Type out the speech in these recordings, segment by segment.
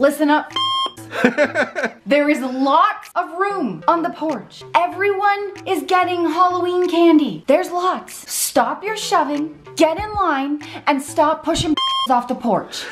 Listen up. There is lots of room on the porch. Everyone is getting Halloween candy. There's lots. Stop your shoving, get in line, and stop pushing off the porch.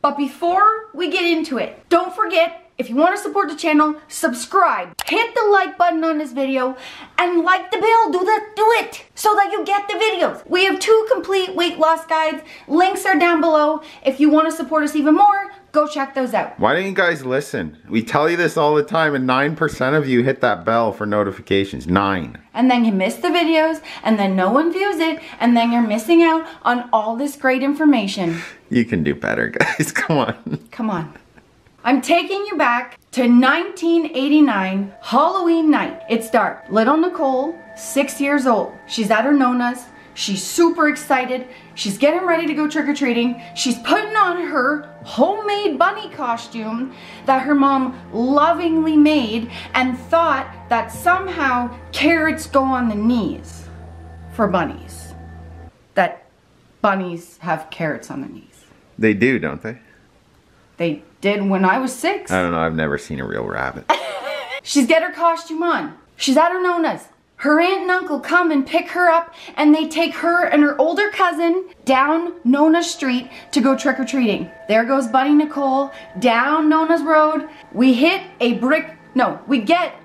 But before we get into it, don't forget, if you want to support the channel, subscribe, hit the like button on this video, and like the bell, do it, so that you get the videos. We have 2 complete weight loss guides, links are down below. If you want to support us even more, go check those out. Why don't you guys listen? We tell you this all the time, and 9% of you hit that bell for notifications, 9. And then you miss the videos, and then no one views it, and then you're missing out on all this great information. You can do better, guys, come on. Come on. I'm taking you back to 1989, Halloween night. It's dark. Little Nicole, 6 years old. She's at her Nona's. She's super excited. She's getting ready to go trick-or-treating. She's putting on her homemade bunny costume that her mom lovingly made and thought that somehow carrots go on the knees for bunnies. That bunnies have carrots on their knees. They do, don't they? They did when I was 6. I don't know, I've never seen a real rabbit. She's got her costume on. She's at her Nona's. Her aunt and uncle come and pick her up, and they take her and her older cousin down Nona Street to go trick-or-treating. There goes Bunny Nicole down Nona's Road. We get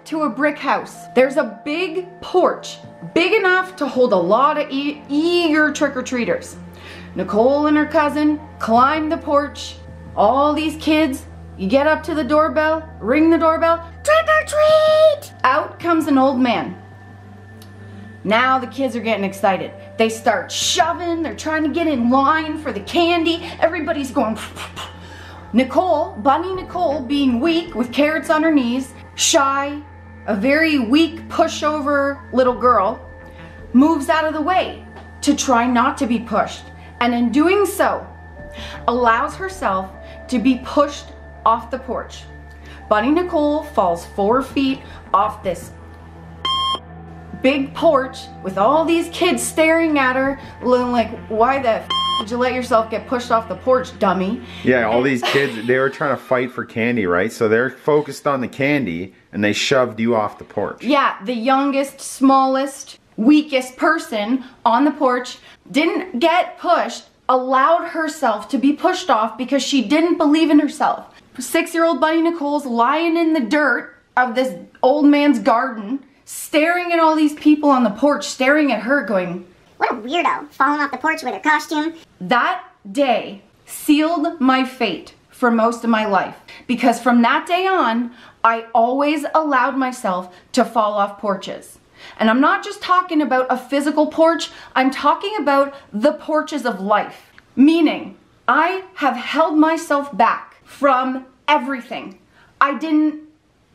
to a brick house. There's a big porch, big enough to hold a lot of eager trick-or-treaters. Nicole and her cousin climb the porch. All these kids, you get up to the doorbell, ring the doorbell, trick or treat! Out comes an old man. Now the kids are getting excited. They start shoving, they're trying to get in line for the candy. Everybody's going pff, pff, pff. Nicole, Bunny Nicole, being weak with carrots on her knees, shy, a very weak pushover little girl, moves out of the way to try not to be pushed. And in doing so, allows herself to be pushed off the porch. Bunny Nicole falls 4 feet off this big porch with all these kids staring at her, looking like, why the f did you let yourself get pushed off the porch, dummy? Yeah, all these kids, they were trying to fight for candy, right? So they're focused on the candy, and they shoved you off the porch. Yeah, the youngest, smallest, weakest person on the porch didn't get pushed, allowed herself to be pushed off because she didn't believe in herself. 6-year-old Bunny Nicole's lying in the dirt of this old man's garden, staring at all these people on the porch, staring at her going, what a weirdo, falling off the porch with her costume. That day sealed my fate for most of my life, because from that day on, I always allowed myself to fall off porches. And I'm not just talking about a physical porch, I'm talking about the porches of life. Meaning, I have held myself back from everything. I didn't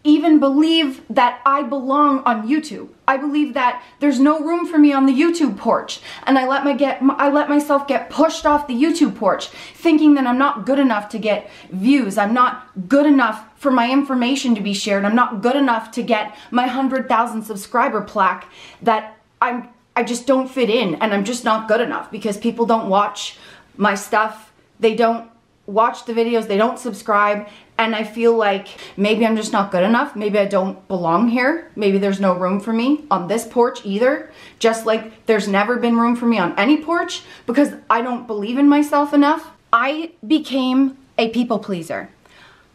even believe that I belong on YouTube. I believe that there's no room for me on the YouTube porch. And I let myself get pushed off the YouTube porch, thinking that I'm not good enough to get views. I'm not good enough for my information to be shared. I'm not good enough to get my 100,000 subscriber plaque, that I just don't fit in, and I'm just not good enough because people don't watch my stuff. They don't watch the videos, they don't subscribe, and I feel like maybe I'm just not good enough. Maybe I don't belong here. Maybe there's no room for me on this porch either. Just like there's never been room for me on any porch because I don't believe in myself enough. I became a people pleaser.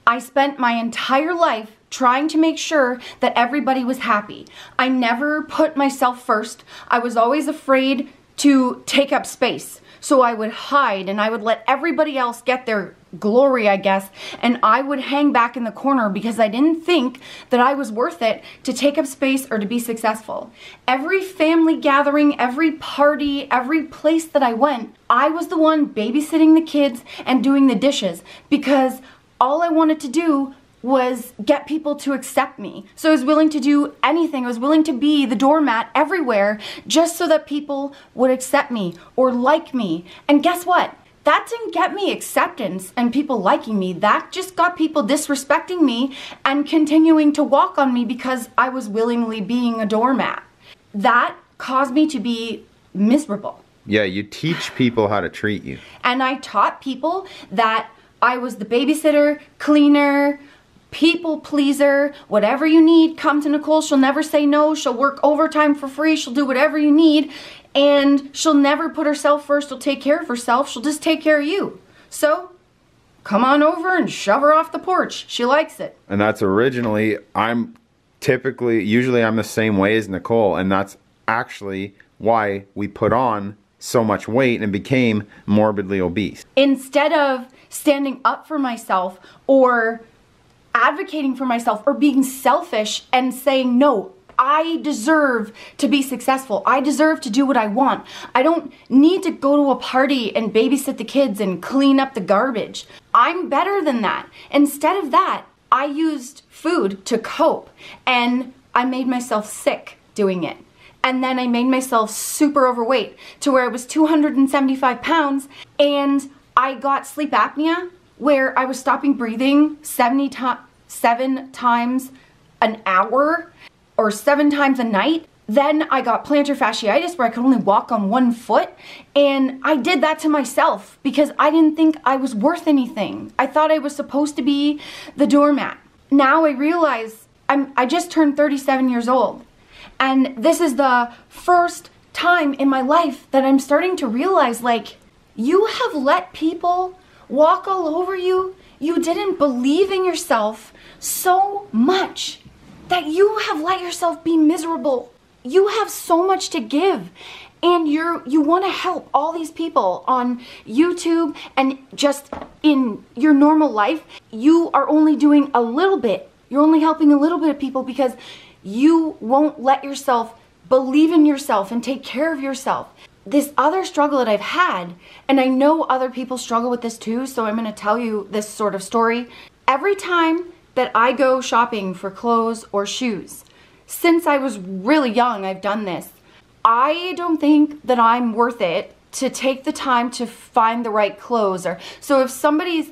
I spent my entire life trying to make sure that everybody was happy. I never put myself first. I was always afraid to take up space. So I would hide, and I would let everybody else get their glory, I guess, and I would hang back in the corner because I didn't think that I was worth it to take up space or to be successful. Every family gathering, every party, every place that I went, I was the one babysitting the kids and doing the dishes because all I wanted to do was get people to accept me. So I was willing to do anything. I was willing to be the doormat everywhere just so that people would accept me or like me. And guess what? that didn't get me acceptance and people liking me. That just got people disrespecting me and continuing to walk on me because I was willingly being a doormat. That caused me to be miserable. Yeah, you teach people how to treat you. And I taught people that I was the babysitter, cleaner, people pleaser, whatever you need, come to Nicole. She'll never say no. She'll work overtime for free. She'll do whatever you need. And she'll never put herself first. She'll take care of herself. She'll just take care of you. So come on over and shove her off the porch. She likes it. And that's originally, I'm typically, usually I'm the same way as Nicole. And that's actually why we put on so much weight and became morbidly obese. Instead of standing up for myself or advocating for myself or being selfish and saying, no, I deserve to be successful. I deserve to do what I want. I don't need to go to a party and babysit the kids and clean up the garbage. I'm better than that. Instead of that, I used food to cope and I made myself sick doing it. And then I made myself super overweight to where I was 275 pounds and I got sleep apnea, where I was stopping breathing seven times an hour or 7 times a night. Then I got plantar fasciitis where I could only walk on one foot, and I did that to myself because I didn't think I was worth anything. I thought I was supposed to be the doormat. Now I realize I just turned 37 years old, and this is the first time in my life that I'm starting to realize, like, you have let people walk all over you. You didn't believe in yourself so much that you have let yourself be miserable. You have so much to give, and you want to help all these people on YouTube and just in your normal life. You are only doing a little bit. You're only helping a little bit of people because you won't let yourself believe in yourself and take care of yourself. This other struggle that I've had, and I know other people struggle with this too, so I'm going to tell you this sort of story. Every time that I go shopping for clothes or shoes, since I was really young, I've done this. I don't think that I'm worth it to take the time to find the right clothes. So if somebody's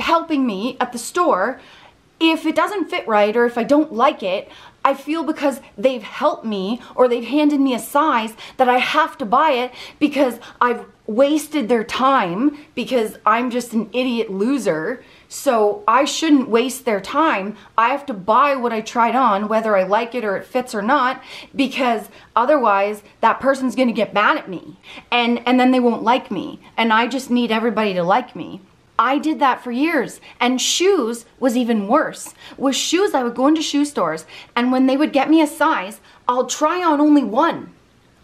helping me at the store, if it doesn't fit right or if I don't like it, I feel because they've helped me or they've handed me a size that I have to buy it because I've wasted their time, because I'm just an idiot loser. So I shouldn't waste their time. I have to buy what I tried on, whether I like it or it fits or not, because otherwise that person's gonna get mad at me and then they won't like me. And I just need everybody to like me. I did that for years, and shoes was even worse. With shoes, I would go into shoe stores, and when they would get me a size, I'll try on only one.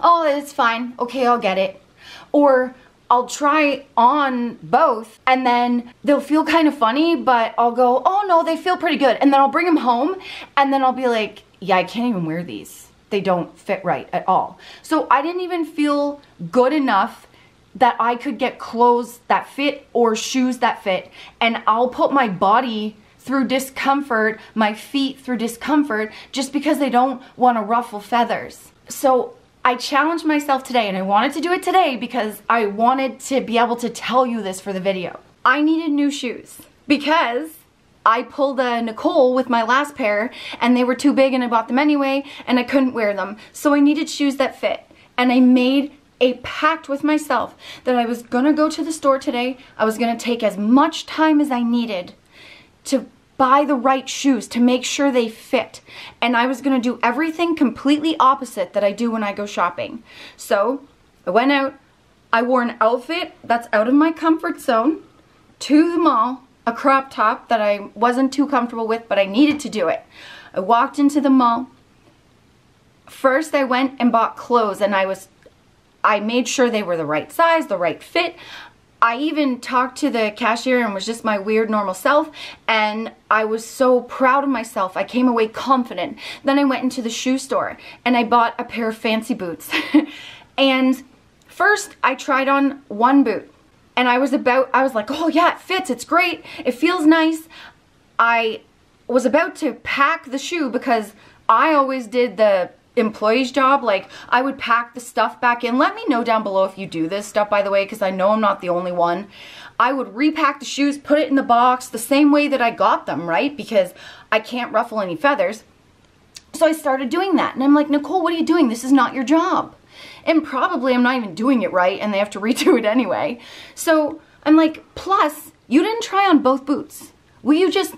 Oh, it's fine. Okay, I'll get it. Or I'll try on both, and then they'll feel kind of funny, but I'll go, oh no, they feel pretty good. And then I'll bring them home, and then I'll be like, yeah, I can't even wear these. They don't fit right at all. So I didn't even feel good enough that I could get clothes that fit or shoes that fit, and I'll put my body through discomfort, my feet through discomfort, just because they don't want to ruffle feathers. So I challenged myself today, and I wanted to do it today because I wanted to be able to tell you this for the video. I needed new shoes because I pulled a Nicole with my last pair and they were too big and I bought them anyway and I couldn't wear them. So I needed shoes that fit, and I made a pact with myself that I was gonna go to the store today. I was gonna take as much time as I needed to buy the right shoes, to make sure they fit. And I was gonna do everything completely opposite that I do when I go shopping. So I went out, I wore an outfit that's out of my comfort zone to the mall, a crop top that I wasn't too comfortable with, but I needed to do it. I walked into the mall. First I went and bought clothes, and I made sure they were the right size, the right fit. I even talked to the cashier and was just my weird normal self, and I was so proud of myself. I came away confident. Then I went into the shoe store and I bought a pair of fancy boots. And first I tried on one boot and I was like, oh yeah, it fits, it's great, it feels nice. I was about to pack the shoe because I always did the employee's job, like I would pack the stuff back in. Let me know down below if you do this stuff, by the way, because I know I'm not the only one. I would repack the shoes, put it in the box the same way that I got them, right? Because I can't ruffle any feathers. So I started doing that, and I'm like, Nicole, what are you doing? This is not your job. And probably I'm not even doing it right, and they have to redo it anyway. So I'm like, plus, you didn't try on both boots. Will you just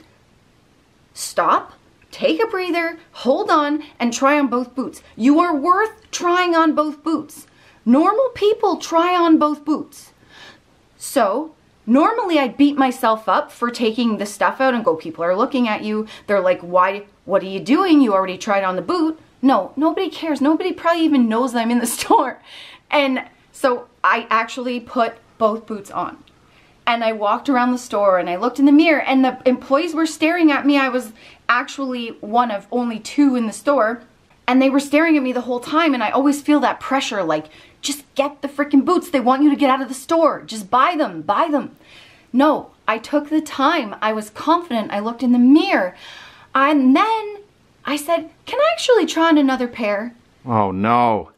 stop, take a breather, hold on, and try on both boots? You are worth trying on both boots. Normal people try on both boots. So normally I beat myself up for taking the stuff out and go, people are looking at you. They're like, why? What are you doing? You already tried on the boot. No, nobody cares. Nobody probably even knows that I'm in the store. And so I actually put both boots on. And I walked around the store and I looked in the mirror and the employees were staring at me. I was actually one of only two in the store and they were staring at me the whole time, and I always feel that pressure, like, just get the freaking boots. They want you to get out of the store. Just buy them, buy them. No, I took the time. I was confident. I looked in the mirror. And then I said, can I actually try on another pair? Oh no.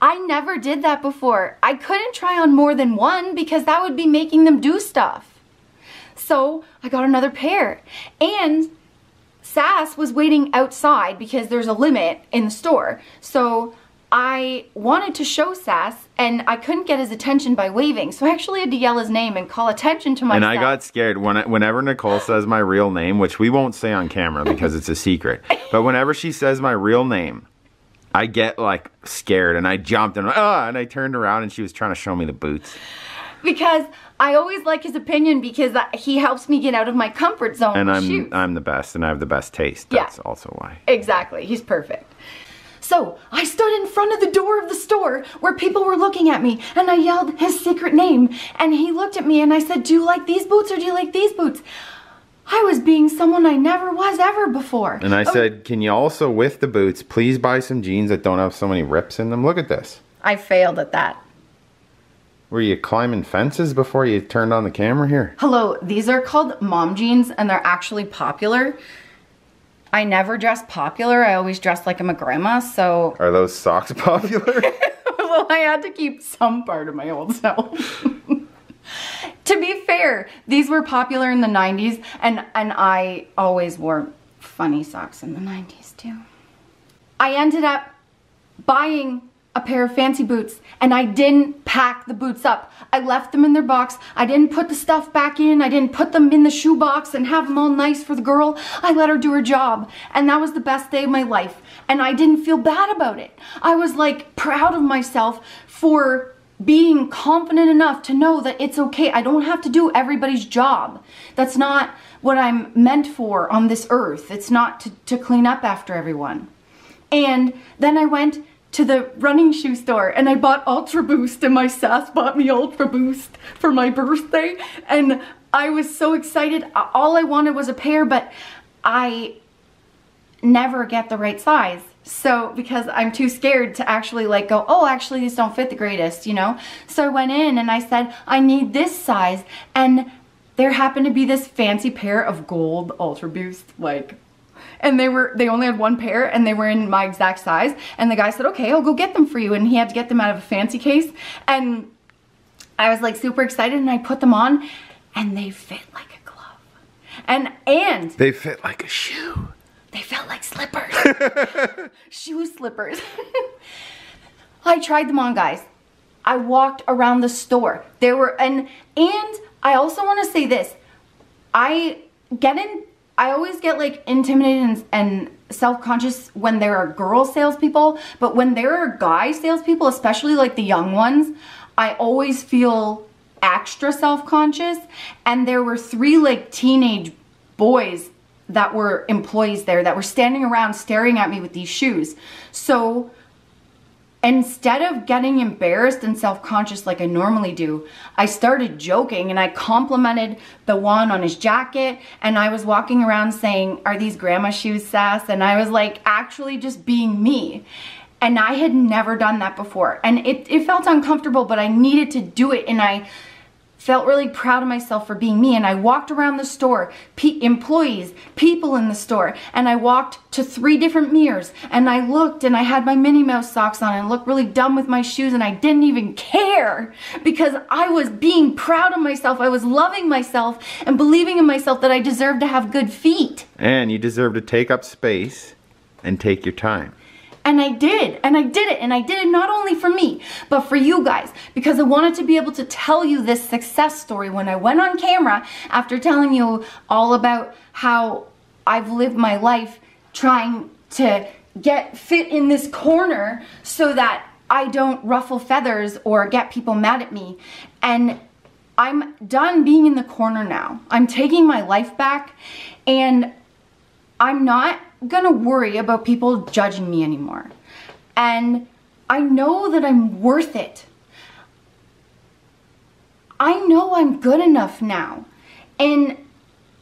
I never did that before. I couldn't try on more than one because that would be making them do stuff. So I got another pair. And Sass was waiting outside because there's a limit in the store. So I wanted to show Sass and I couldn't get his attention by waving. So I actually had to yell his name and call attention to myself. And I got scared. Whenever Nicole says my real name, which we won't say on camera because it's a secret, but whenever she says my real name, I get like scared and I jumped and and I turned around and she was trying to show me the boots. Because I always like his opinion because he helps me get out of my comfort zone. And I'm the best and I have the best taste. That's also why. Exactly. He's perfect. So I stood in front of the door of the store where people were looking at me and I yelled his secret name and he looked at me and I said, do you like these boots or do you like these boots? I was being someone I never was ever before. And I said, can you also, with the boots, please buy some jeans that don't have so many rips in them? Look at this. I failed at that. Were you climbing fences before you turned on the camera here? Hello, these are called mom jeans and they're actually popular. I never dress popular. I always dress like I'm a grandma, so. Are those socks popular? Well, I had to keep some part of my old self. To be fair, these were popular in the 90s, and I always wore funny socks in the 90s too. I ended up buying a pair of fancy boots, and I didn't pack the boots up. I left them in their box. I didn't put the stuff back in. I didn't put them in the shoe box and have them all nice for the girl. I let her do her job, and that was the best day of my life, and I didn't feel bad about it. I was like proud of myself for being confident enough to know that it's okay. I don't have to do everybody's job. That's not what I'm meant for on this earth. It's not to clean up after everyone. And then I went to the running shoe store and I bought Ultra Boost, and my Sass bought me Ultra Boost for my birthday. And I was so excited. All I wanted was a pair, but I never get the right size. So, because I'm too scared to actually like go, oh, actually these don't fit the greatest, you know? So I went in and I said, I need this size. And there happened to be this fancy pair of gold Ultra Boost, like, and they only had one pair and they were in my exact size. And the guy said, okay, I'll go get them for you. And he had to get them out of a fancy case. And I was like super excited and I put them on and they fit like a glove. And they fit like a shoe. They felt like slippers. Shoe slippers. I tried them on, guys. I walked around the store. They were, and I also want to say this. I always get like intimidated and self-conscious when there are girl salespeople, but when there are guy salespeople, especially like the young ones, I always feel extra self-conscious. And there were three like teenage boys that were employees there that were standing around staring at me with these shoes. So instead of getting embarrassed and self-conscious like I normally do, I started joking and I complimented the one on his jacket, and I was walking around saying, are these grandma shoes, Sass? And I was like actually just being me. And I had never done that before. And it felt uncomfortable, but I needed to do it, and I felt really proud of myself for being me, and I walked around the store, employees, people in the store, and I walked to 3 different mirrors, and I looked, and I had my Minnie Mouse socks on and looked really dumb with my shoes, and I didn't even care because I was being proud of myself. I was loving myself and believing in myself that I deserved to have good feet. And you deserve to take up space and take your time. And I did, and I did it, and I did it not only for me, but for you guys, because I wanted to be able to tell you this success story when I went on camera after telling you all about how I've lived my life trying to get fit in this corner so that I don't ruffle feathers or get people mad at me. And I'm done being in the corner now. I'm taking my life back, and I'm not gonna worry about people judging me anymore. And I know that I'm worth it. I know I'm good enough now. And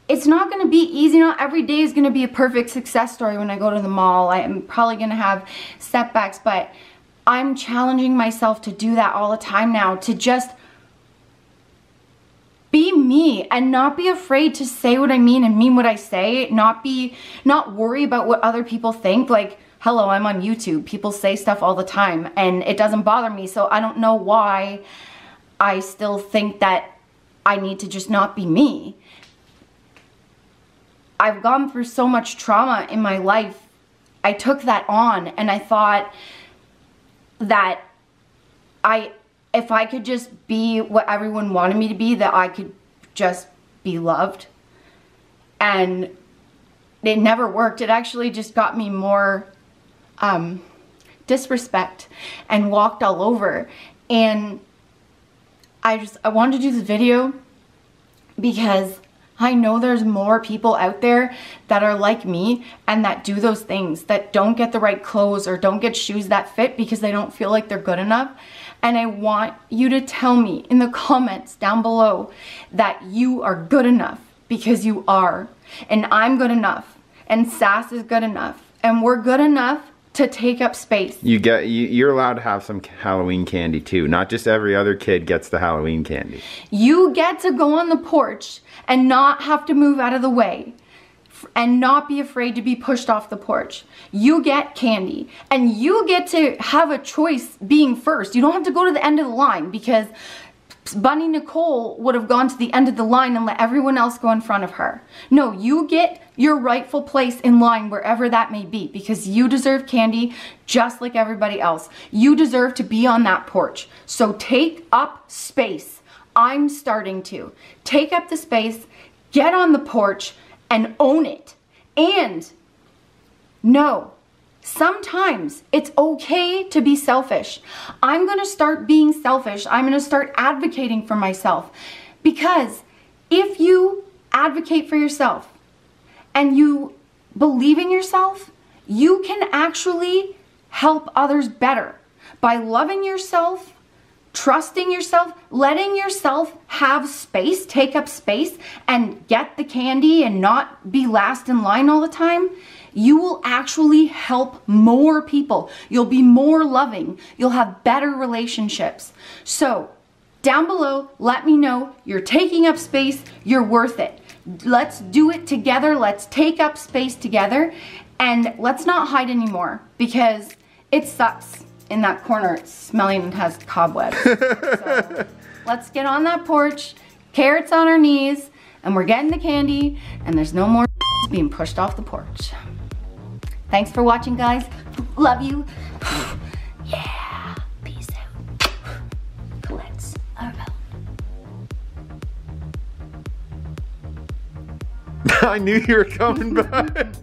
it's not gonna be easy. Not every day is gonna be a perfect success story when I go to the mall. I am probably gonna have setbacks, but I'm challenging myself to do that all the time now, to just be me and not be afraid to say what I mean and mean what I say, not worry about what other people think. Like, hello, I'm on YouTube. People say stuff all the time and it doesn't bother me, so I don't know why I still think that I need to just not be me. I've gone through so much trauma in my life. I took that on and I thought that if I could just be what everyone wanted me to be, that I could just be loved. And it never worked. It actually just got me more disrespect and walked all over. And I wanted to do this video because I know there's more people out there that are like me and that do those things, that don't get the right clothes or don't get shoes that fit because they don't feel like they're good enough. And I want you to tell me in the comments down below that you are good enough, because you are. And I'm good enough, and Sass is good enough, and we're good enough to take up space. You're allowed to have some Halloween candy too. Not just every other kid gets the Halloween candy. You get to go on the porch and not have to move out of the way and not be afraid to be pushed off the porch. You get candy, and you get to have a choice being first. You don't have to go to the end of the line, because Bunny Nicole would have gone to the end of the line and let everyone else go in front of her. No, you get your rightful place in line wherever that may be, because you deserve candy just like everybody else. You deserve to be on that porch. So take up space. I'm starting to. Take up the space, get on the porch, and own it. And no, sometimes it's okay to be selfish. I'm gonna start being selfish. I'm gonna start advocating for myself, because if you advocate for yourself and you believe in yourself, you can actually help others better by loving yourself, trusting yourself, letting yourself have space, take up space, and get the candy and not be last in line all the time. You will actually help more people. You'll be more loving. You'll have better relationships. So down below, let me know you're taking up space. You're worth it. Let's do it together. Let's take up space together, and let's not hide anymore, because it sucks in that corner. It's smelling and has cobwebs. So let's get on that porch, carrots on our knees, and we're getting the candy, and there's no more being pushed off the porch. Thanks for watching, guys. Love you. Yeah. Peace out. Colettes are out. I knew you were coming back.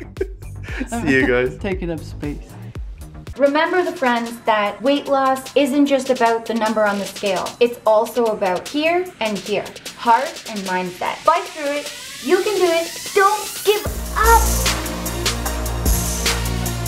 See you guys. Taking up space. Remember, the friends, that weight loss isn't just about the number on the scale. It's also about here and here. Heart and mindset. Fight through it. You can do it.